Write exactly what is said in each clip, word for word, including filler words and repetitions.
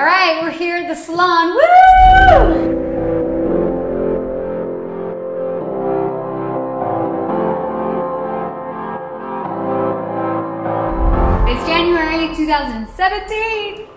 All right, we're here at the salon. Woo! It's January two thousand seventeen.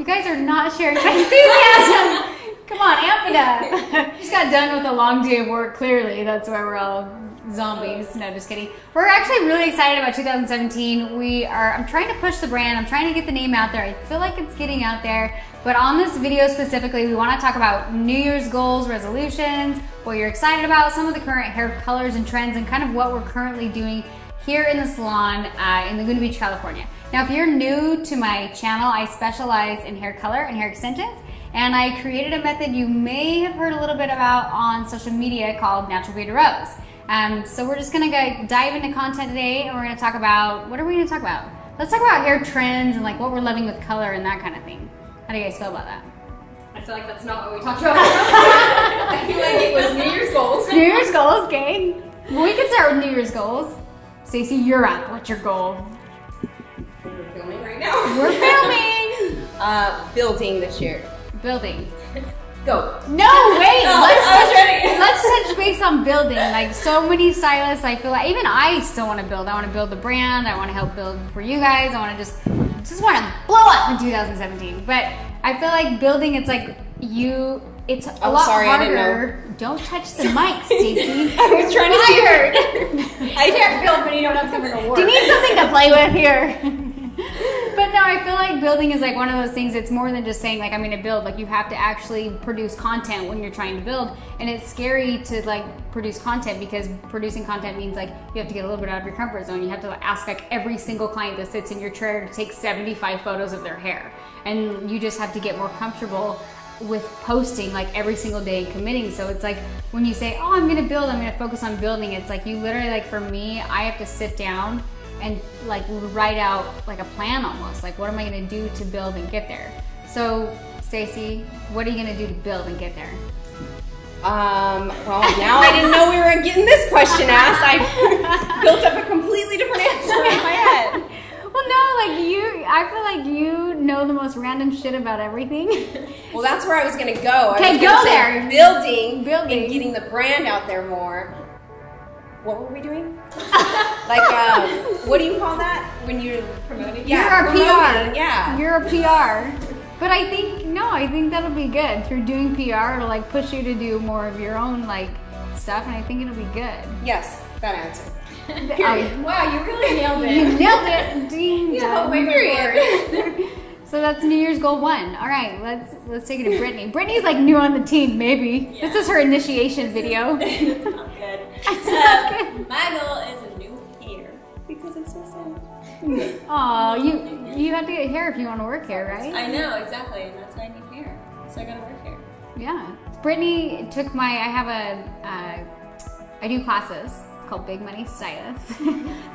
You guys are not sharing my enthusiasm. Come on, amp it up. Just got done with a long day of work, clearly. That's why we're all zombies. No, just kidding. We're actually really excited about two thousand seventeen. We are, I'm trying to push the brand. I'm trying to get the name out there. I feel like it's getting out there. But on this video specifically, we want to talk about New Year's goals, resolutions, what you're excited about, some of the current hair colors and trends, and kind of what we're currently doing here in the salon uh, in Laguna Beach, California. Now, if you're new to my channel, I specialize in hair color and hair extensions, and I created a method you may have heard a little bit about on social media called Natural Beaded Rows. Um, so we're just gonna go dive into content today, and we're gonna talk about, what are we gonna talk about? Let's talk about hair trends and like what we're loving with color and that kind of thing. How do you guys feel about that? I feel like that's not what we talked about. I feel like it was New Year's goals. New Year's goals, gang. Well, we can start with New Year's goals. Stacey, you're up. What's your goal? We're filming right now. We're filming. uh, building this year. Building. Go. No, wait. No, let's touch, let's touch base on building. Like so many stylists, I feel like even I still want to build. I want to build the brand. I want to help build for you guys. I want to just just want to blow up in two thousand seventeen. But I feel like building. It's like you. It's a oh, lot sorry, harder. Don't touch the mic, Stacey. I was trying to see her. I can't build, but you don't have something to work. Do you need something to play with here? But no, I feel like building is like one of those things. It's more than just saying like I'm going to build. Like you have to actually produce content when you're trying to build, and it's scary to like produce content because producing content means like you have to get a little bit out of your comfort zone. You have to like, ask like every single client that sits in your chair to take seventy-five photos of their hair, and you just have to get more comfortable with posting like every single day and committing. So it's like when you say, oh, I'm gonna build, I'm gonna focus on building, it's like you literally, like for me, I have to sit down and like write out like a plan almost. Like what am I gonna do to build and get there? So Stacey, what are you gonna do to build and get there? Um, well now I didn't know we were getting this question asked. I built up a completely different answer in my head. Well, no, like you, I feel like you know the most random shit about everything. Well, that's where I was gonna go. Okay, go say there. Building, building, and getting the brand out there more. What were we doing? Like, um, what do you call that when you're promoting? Yeah, you're a P R. Yeah, you're a P R. But I think no, I think that'll be good. Through doing P R, it'll like push you to do more of your own like stuff, and I think it'll be good. Yes, that answer. Um, wow, you really nailed it. You nailed it. Ding, yeah, ding. So that's New Year's goal one. All right, let's let's take it to Brittany. Brittany's like new on the team, maybe. Yeah. This is her initiation video. It's not good. It's uh, not good. My goal is a new hair because it's so sad. Oh, you you have to get hair if you want to work hair, right? I know exactly, and that's why I need hair. So I gotta work hair. Yeah, Brittany took my. I have a. Uh, I do classes. Called Big Money Stylist,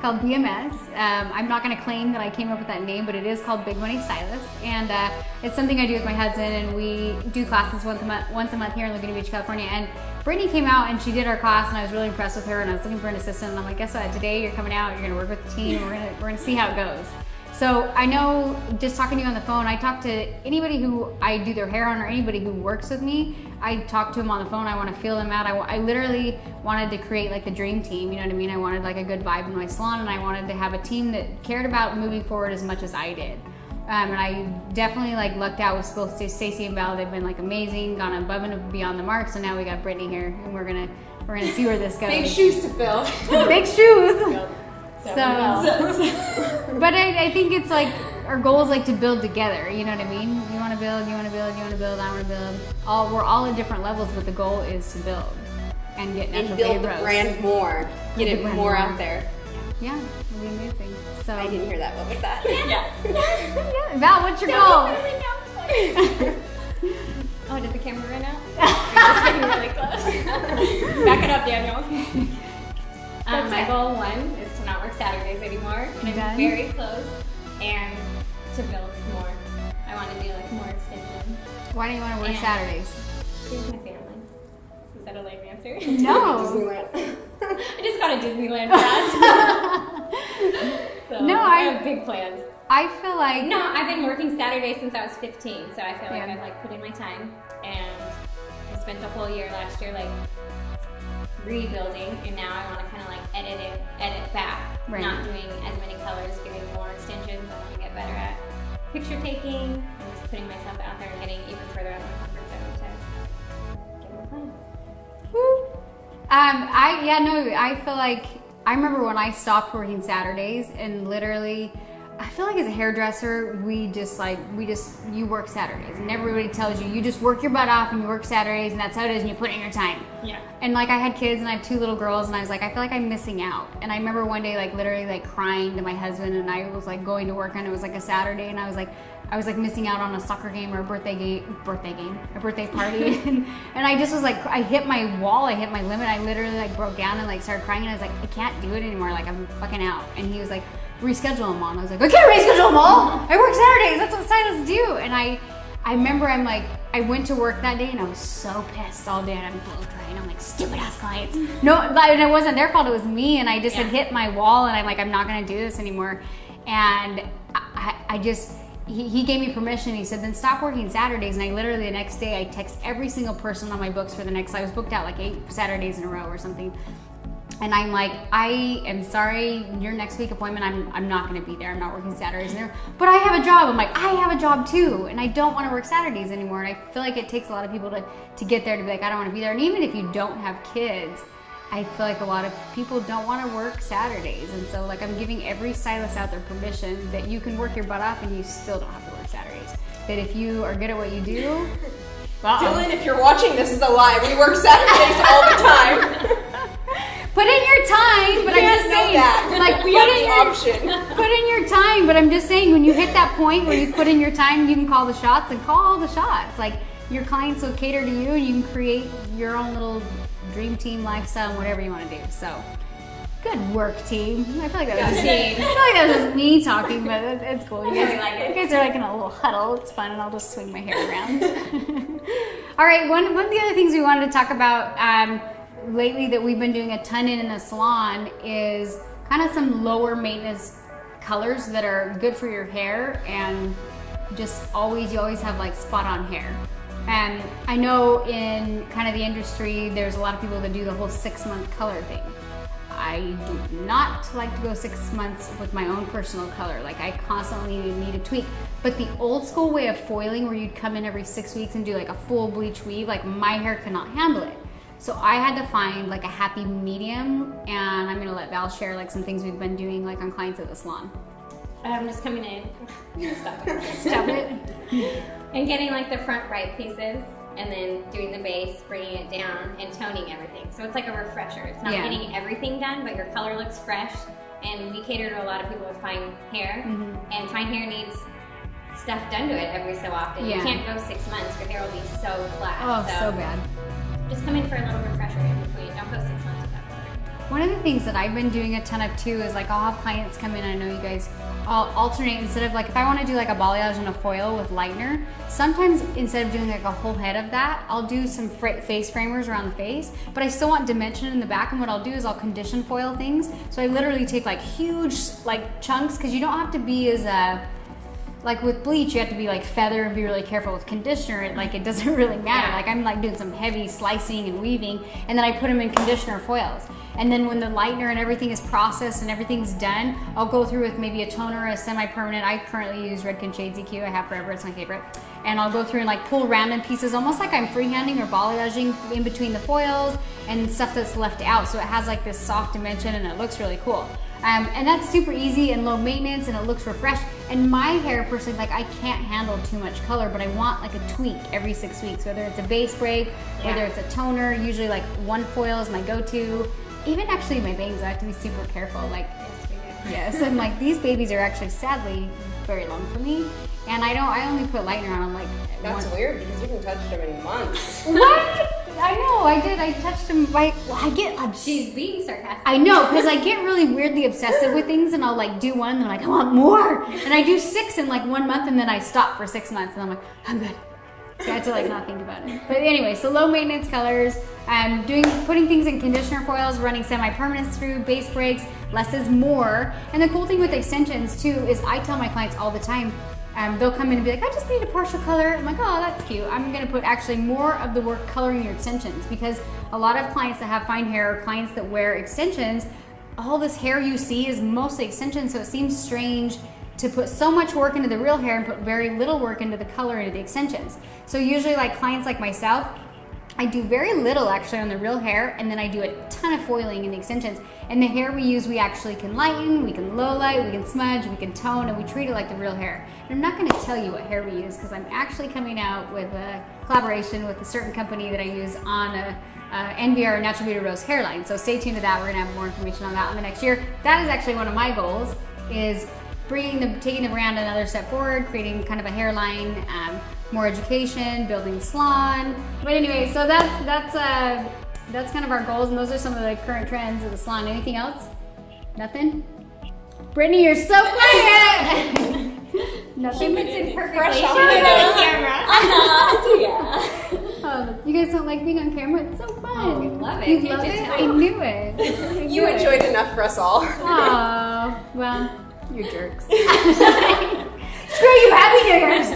called B M S. Um, I'm not gonna claim that I came up with that name, but it is called Big Money Stylist, and uh, it's something I do with my husband, and we do classes once a month, once a month here in Laguna Beach, California. And Brittany came out and she did our class, and I was really impressed with her. And I was looking for an assistant, and I'm like, guess what? Today you're coming out. You're gonna work with the team. We're gonna we're gonna see how it goes. So I know, just talking to you on the phone, I talk to anybody who I do their hair on or anybody who works with me, I talk to them on the phone, I wanna feel them out. I, I literally wanted to create like the dream team, you know what I mean? I wanted like a good vibe in my salon, and I wanted to have a team that cared about moving forward as much as I did. Um, and I definitely like lucked out with both Stacey and Val. They've been like amazing, gone above and beyond the mark. So now we got Brittany here, and we're gonna, we're gonna see where this goes. Big shoes to fill. Big shoes. So, but I, I think it's like our goal is like to build together. You know what I mean? You want to build, you want to build, you want to build. I want to build. All we're all at different levels, but the goal is to build and get and natural build the rows. Brand more, get it more, more out there. Yeah, it'll be amazing. So I didn't hear that. What was that? Yeah. Yeah. Val, what's your goal? Oh, did the camera run out? It's getting really close. Back it up, Daniel. Um, my goal one is to not work Saturdays anymore, and I'm very close, and to build more. I want to do like more extensions. Why do you want to work and Saturdays? Because my family. Is that a lame answer? No. Disneyland. I just got a Disneyland pass. So no, I, I have big plans. I feel like... No, I've been working Saturday since I was fifteen, so I feel like yeah. I've like put in my time, and I spent the whole year last year like rebuilding, and now I want to kind of like edit it, edit back, right. Not doing as many colors, doing more extensions. I want to get better at picture taking, and just putting myself out there and getting even further out of my comfort zone to get more plans. Woo! Um, I, yeah, no, I feel like, I remember when I stopped working Saturdays and literally, I feel like as a hairdresser, we just like, we just, you work Saturdays and everybody tells you, you just work your butt off and you work Saturdays and that's how it is and you put in your time. Yeah. And like I had kids and I have two little girls and I was like, I feel like I'm missing out. And I remember one day like literally like crying to my husband and I was like going to work and it was like a Saturday and I was like, I was like missing out on a soccer game or a birthday game, birthday game, a birthday party. and, and I just was like, I hit my wall, I hit my limit. I literally like broke down and like started crying and I was like, I can't do it anymore. Like I'm fucking out. And he was like, reschedule them all. And I was like, I can't reschedule them all. I work Saturdays, that's what stylists do. And I, I remember I'm like, I went to work that day and I was so pissed all day and I'm blow crying. I'm like, stupid ass clients. No, and it wasn't their fault, it was me. And I just yeah. had hit my wall and I'm like, I'm not gonna do this anymore. And I, I just, He, he gave me permission. He said, then stop working Saturdays. And I literally, the next day, I text every single person on my books for the next, I was booked out like eight Saturdays in a row or something. And I'm like, I am sorry, your next week appointment, I'm, I'm not gonna be there. I'm not working Saturdays. And but I have a job. I'm like, I have a job too. And I don't wanna work Saturdays anymore. And I feel like it takes a lot of people to, to get there to be like, I don't wanna be there. And even if you don't have kids, I feel like a lot of people don't want to work Saturdays. And so like I'm giving every stylist out there permission that you can work your butt off and you still don't have to work Saturdays. That if you are good at what you do, uh-oh. Dylan, if you're watching, this is a lie. We work Saturdays all the time. Put in your time, but you I'm just saying, that. Like we put, in your, option. put in your time, but I'm just saying when you hit that point where you put in your time, you can call the shots and call the shots. Like your clients will cater to you and you can create your own little dream team lifestyle and whatever you want to do. So good work, team. I feel like that was just me. I feel like that was just me talking, but it's cool. You guys, you guys are like in a little huddle. It's fun, and I'll just swing my hair around. All right. One one of the other things we wanted to talk about um, lately that we've been doing a ton in in the salon is kind of some lower maintenance colors that are good for your hair and just always you always have like spot on hair. Um, I know in kind of the industry, there's a lot of people that do the whole six month color thing. I do not like to go six months with my own personal color. Like I constantly need a tweak, but the old school way of foiling where you'd come in every six weeks and do like a full bleach weave, like my hair cannot handle it. So I had to find like a happy medium, and I'm gonna let Val share like some things we've been doing like on clients at the salon. I'm just coming in. Stop it. Stop it. And getting like the front right pieces and then doing the base, bringing it down and toning everything. So it's like a refresher. It's not yeah. getting everything done, but your color looks fresh. And we cater to a lot of people with fine hair. Mm-hmm. And fine hair needs stuff done to it every so often. Yeah. You can't go six months. Your hair will be so flat. Oh, so, so bad. Just come in for a little refresher in between. Don't go six months with that color. One of the things that I've been doing a ton of too is like I'll have clients come in. I know you guys... I'll alternate instead of like, if I want to do like a balayage and a foil with lightener, sometimes instead of doing like a whole head of that, I'll do some face framers around the face, but I still want dimension in the back. And what I'll do is I'll condition foil things. So I literally take like huge like chunks, because you don't have to be as a, like with bleach, you have to be like feather and be really careful with conditioner. It, like it doesn't really matter. Like I'm like doing some heavy slicing and weaving, and then I put them in conditioner foils. And then when the lightener and everything is processed and everything's done, I'll go through with maybe a toner, a semi-permanent. I currently use Redken Shades E Q. I have forever, it's my favorite. And I'll go through and like pull random pieces, almost like I'm freehanding or balayaging in between the foils and stuff that's left out. So it has like this soft dimension and it looks really cool. Um, and that's super easy and low maintenance and it looks refreshed. And my hair personally, like I can't handle too much color, but I want like a tweak every six weeks, whether it's a base break, yeah. whether it's a toner, usually like one foil is my go-to. Even actually my bangs, I have to be super careful. Like, yes, I'm like, these babies are actually sadly very long for me. And I don't, I only put lightener on them like. That's once. Weird because you haven't touched them in months. What? I know, I did, I touched them by, well, I get obsessed. She's being sarcastic. I know, because I get really weirdly obsessive with things and I'll like do one and I'm like, I want more. And I do six in like one month and then I stop for six months and I'm like, I'm good. So I had to like not think about it. But anyway, so low maintenance colors. I'm um, doing, putting things in conditioner foils, running semi-permanents through, base breaks, less is more. And the cool thing with extensions too is I tell my clients all the time, um, they'll come in and be like, I just need a partial color. I'm like, oh, that's cute. I'm gonna put actually more of the work coloring your extensions, because a lot of clients that have fine hair, or clients that wear extensions, all this hair you see is mostly extensions, so it seems strange to put so much work into the real hair and put very little work into the color into the extensions. So usually like clients like myself, I do very little actually on the real hair, and then I do a ton of foiling in the extensions. And the hair we use, we actually can lighten, we can low light, we can smudge, we can tone, and we treat it like the real hair. And I'm not gonna tell you what hair we use, because I'm actually coming out with a collaboration with a certain company that I use on a Uh, N B R Natural Beaded Rows hairline. So stay tuned to that. We're gonna have more information on that in the next year. That is actually one of my goals, is bringing the, taking the brand another step forward, creating kind of a hairline, um, more education, building salon. But anyway, so that's, that's, uh, that's kind of our goals, and those are some of the current trends of the salon. Anything else? Nothing? Brittany, you're so quiet! Nothing fits in perfectly. Camera. Oh, you guys don't like being on camera? It's so fun. Oh, love it. You, you love it? Tell. I knew it. I knew you enjoyed it enough for us all. Oh, well, you jerks. Screw you, Happy New Year's.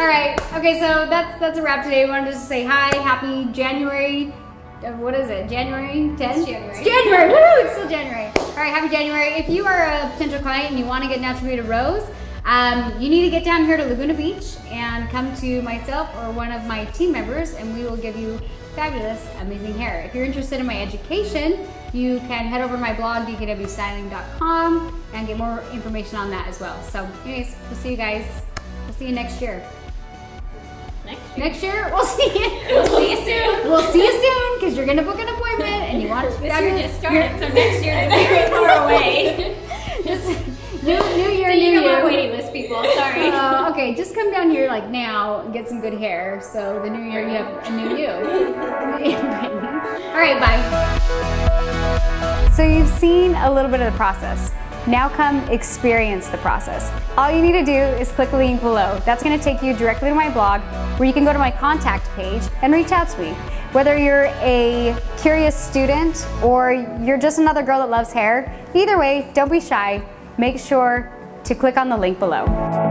All right, okay, so that's that's a wrap today. We wanted to just say hi, happy January. What is it, January tenth? It's January. It's January, woo, it's still January. All right, happy January. If you are a potential client and you want to get Natural Beaded Rows, Um, you need to get down here to Laguna Beach and come to myself or one of my team members, and we will give you fabulous, amazing hair. If you're interested in my education, you can head over to my blog, d k w styling dot com, and get more information on that as well. So anyways, we'll see you guys. We'll see you next year. Next year? Next year? We'll see you. We'll see you soon. We'll see you soon, because you're going to book an appointment and you want to fabulous. This year just started, so next year is very far away. just, New, new year, so new year. You're waiting list, people. Sorry. Uh, okay, just come down here like now and get some good hair. So the new year, you have a new you. All right, bye. So you've seen a little bit of the process. Now come experience the process. All you need to do is click the link below. That's going to take you directly to my blog, where you can go to my contact page and reach out to me. Whether you're a curious student or you're just another girl that loves hair, either way, don't be shy. Make sure to click on the link below.